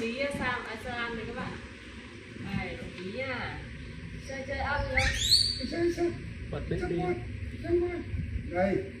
Ý sang Azerbaijan đấy các bạn. Này Ý à. Chơi chơi ăn nhá. Chơi chơi. Bật bếp đi. Đây.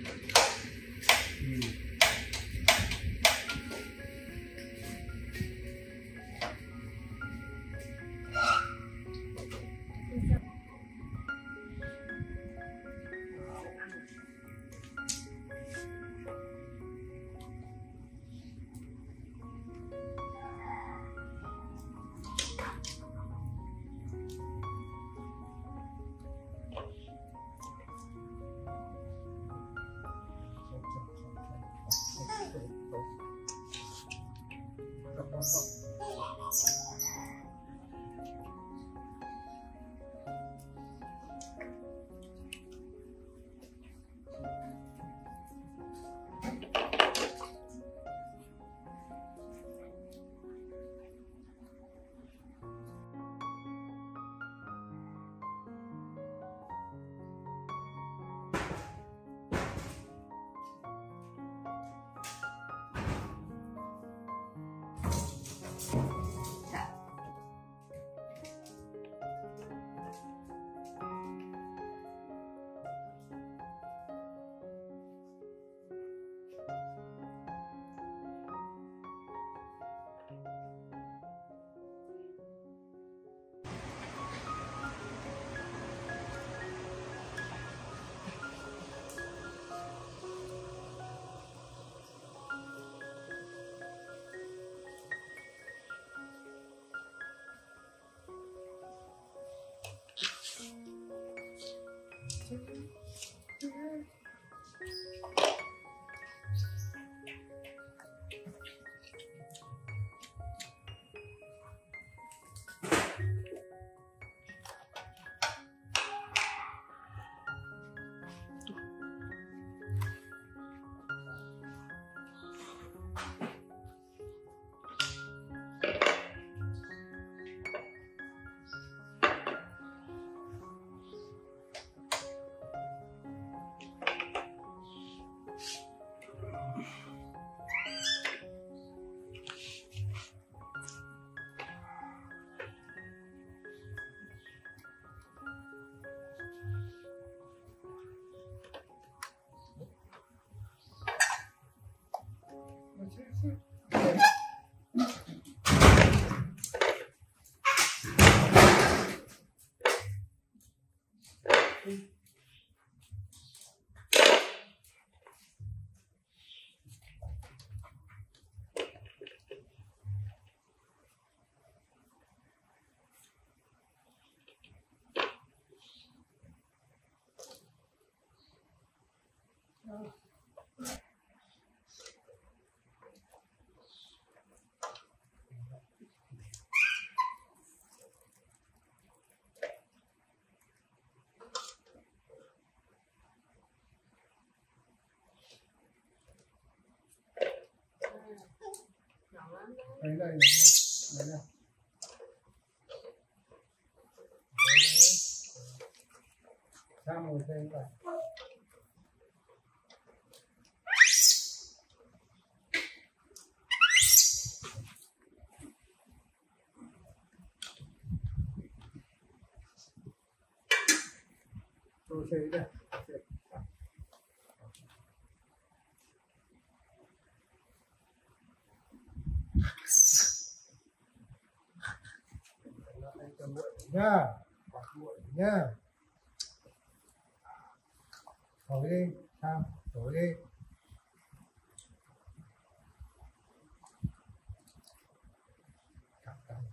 Đấy đây, đấy đây. Sao ngồi thêm vậy? Tôi sẽ đây. Telurnya boleh sam boleh kakak